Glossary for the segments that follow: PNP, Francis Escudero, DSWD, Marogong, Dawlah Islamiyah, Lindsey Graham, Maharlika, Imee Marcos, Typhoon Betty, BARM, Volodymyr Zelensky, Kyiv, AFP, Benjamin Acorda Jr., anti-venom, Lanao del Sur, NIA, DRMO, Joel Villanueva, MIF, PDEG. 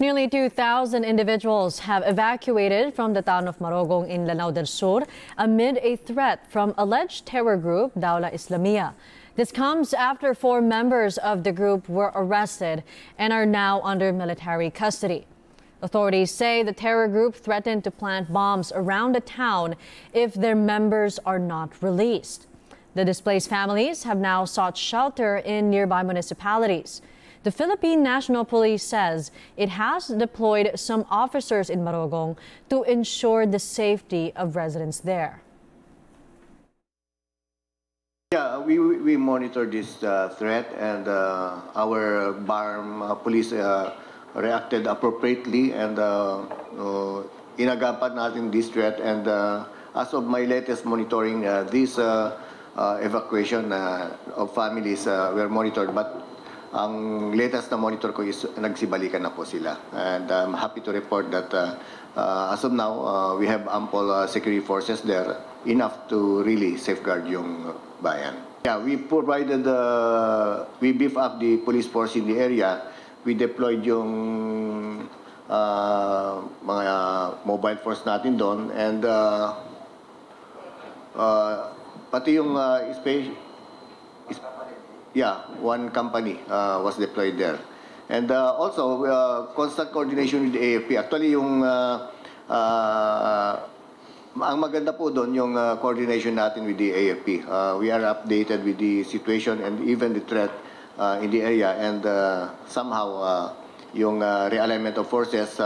Nearly 2,000 individuals have evacuated from the town of Marogong in Lanao del Sur amid a threat from alleged terror group Dawlah Islamiyah. This comes after four members of the group were arrested and are now under military custody. Authorities say the terror group threatened to plant bombs around the town if their members are not released. The displaced families have now sought shelter in nearby municipalities. The Philippine National Police says it has deployed some officers in Marogong to ensure the safety of residents there. Yeah, we monitor this threat, and our BARM police reacted appropriately and inagapan natin this threat, and as of my latest monitoring, this evacuation of families were monitored, but ang latest na monitor ko is nagsibalikan na po sila, and I'm happy to report that as of now we have ample security forces there, enough to really safeguard yung bayan. Yeah, we provided we beef up the police force in the area. We deployed yung mga mobile force natin doon, and pati yung one company was deployed there. And also, constant coordination with the AFP. Actually, yung ang maganda po doon, yung coordination natin with the AFP. We are updated with the situation and even the threat in the area. And somehow, yung realignment of forces,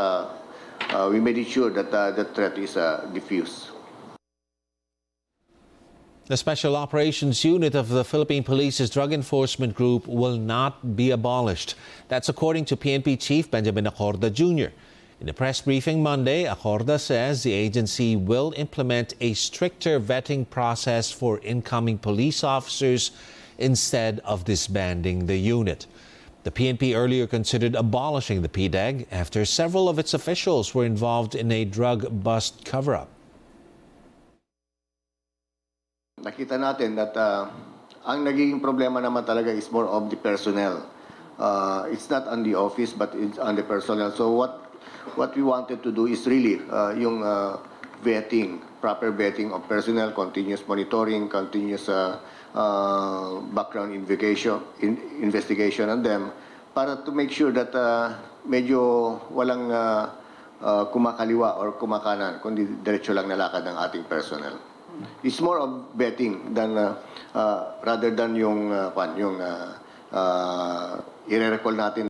we made it sure that the threat is diffused. The Special Operations Unit of the Philippine Police's Drug Enforcement Group will not be abolished. That's according to PNP Chief Benjamin Acorda Jr. In a press briefing Monday, Acorda says the agency will implement a stricter vetting process for incoming police officers instead of disbanding the unit. The PNP earlier considered abolishing the PDEG after several of its officials were involved in a drug bust cover-up. Nakita natin that ang naging problema naman talaga is more of the personnel. It's not on the office, but it's on the personnel. So what we wanted to do is really yung vetting, proper vetting of personnel, continuous monitoring, continuous background investigation on them, para to make sure that medyo walang kumakaliwa or kumakanan, kundi diretso lang nalakad ng ating personnel. It's more of betting than rather than yung i-recall natin.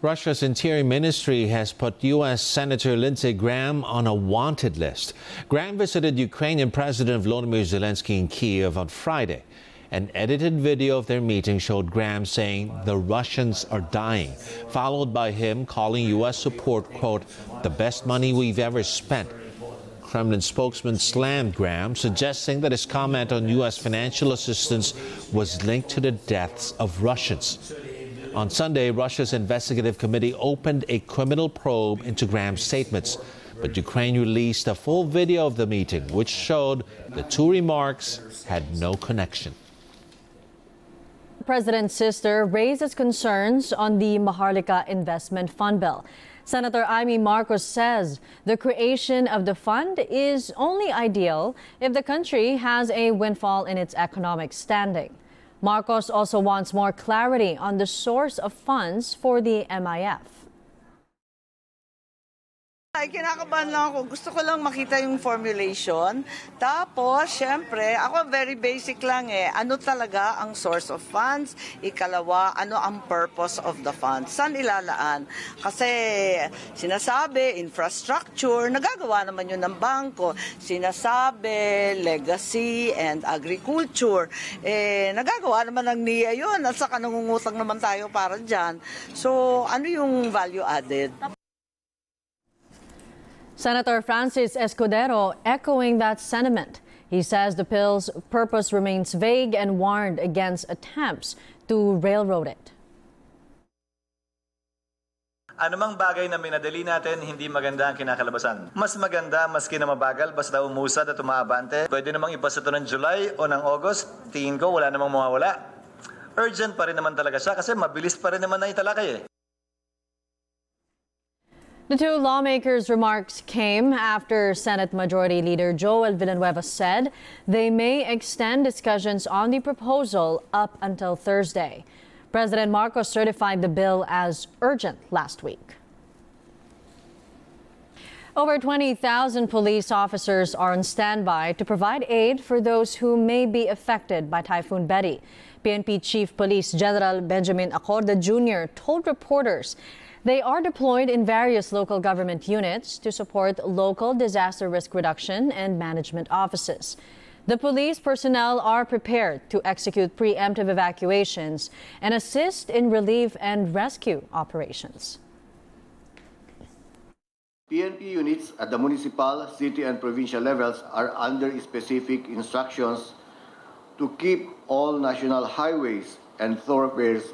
Russia's Interior Ministry has put U.S. Senator Lindsey Graham on a wanted list. Graham visited Ukrainian President Volodymyr Zelensky in Kyiv on Friday. An edited video of their meeting showed Graham saying the Russians are dying, followed by him calling U.S. support, quote, the best money we've ever spent. Kremlin spokesman slammed Graham, suggesting that his comment on U.S. financial assistance was linked to the deaths of Russians. On Sunday, Russia's investigative committee opened a criminal probe into Graham's statements, but Ukraine released a full video of the meeting, which showed the two remarks had no connection. The president's sister raises concerns on the Maharlika investment fund bill. Senator Imee Marcos says the creation of the fund is only ideal if the country has a windfall in its economic standing. Marcos also wants more clarity on the source of funds for the MIF. Kinakabahan lang ako. Gusto ko lang makita yung formulation. Tapos, syempre, ako very basic lang eh. Ano talaga ang source of funds? Ikalawa, ano ang purpose of the funds? Saan ilalaan? Kasi sinasabi, infrastructure, nagagawa naman yun ng bangko. Sinasabi, legacy and agriculture. Eh, nagagawa naman ng NIA yun. At saka nangungutang naman tayo para dyan. So, ano yung value added? Senator Francis Escudero echoing that sentiment. He says the bill's purpose remains vague and warned against attempts to railroad it. Anumang bagay na minadali natin, hindi maganda ang kinakalabasan. Mas maganda, maski na mabagal, basta umusad at umaabante. Pwede namang ipasa ito ng July o ng August. Tingin ko, wala namang mawawala. urgent pa rin naman talaga siya kasi mabilis pa rin naman na italakay eh. The two lawmakers' remarks came after Senate Majority Leader Joel Villanueva said they may extend discussions on the proposal up until Thursday. President Marcos certified the bill as urgent last week. Over 20,000 police officers are on standby to provide aid for those who may be affected by Typhoon Betty. PNP Chief Police General Benjamin Acorda Jr. told reporters they are deployed in various local government units to support local disaster risk reduction and management offices. The police personnel are prepared to execute preemptive evacuations and assist in relief and rescue operations. PNP units at the municipal, city, and provincial levels are under specific instructions to keep all national highways and thoroughfares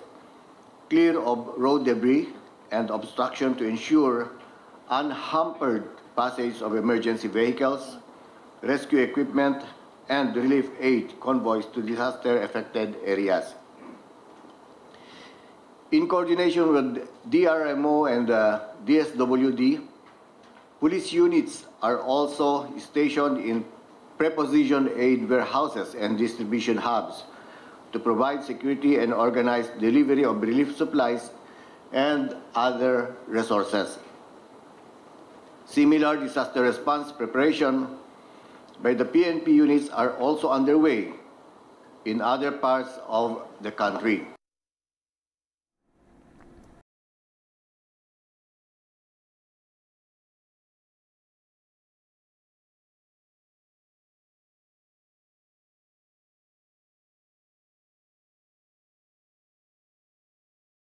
clear of road debris and obstruction to ensure unhampered passage of emergency vehicles, rescue equipment, and relief aid convoys to disaster-affected areas. In coordination with DRMO and DSWD, police units are also stationed in prepositioned aid warehouses and distribution hubs to provide security and organize delivery of relief supplies and other resources. Similar disaster response preparation by the PNP units are also underway in other parts of the country.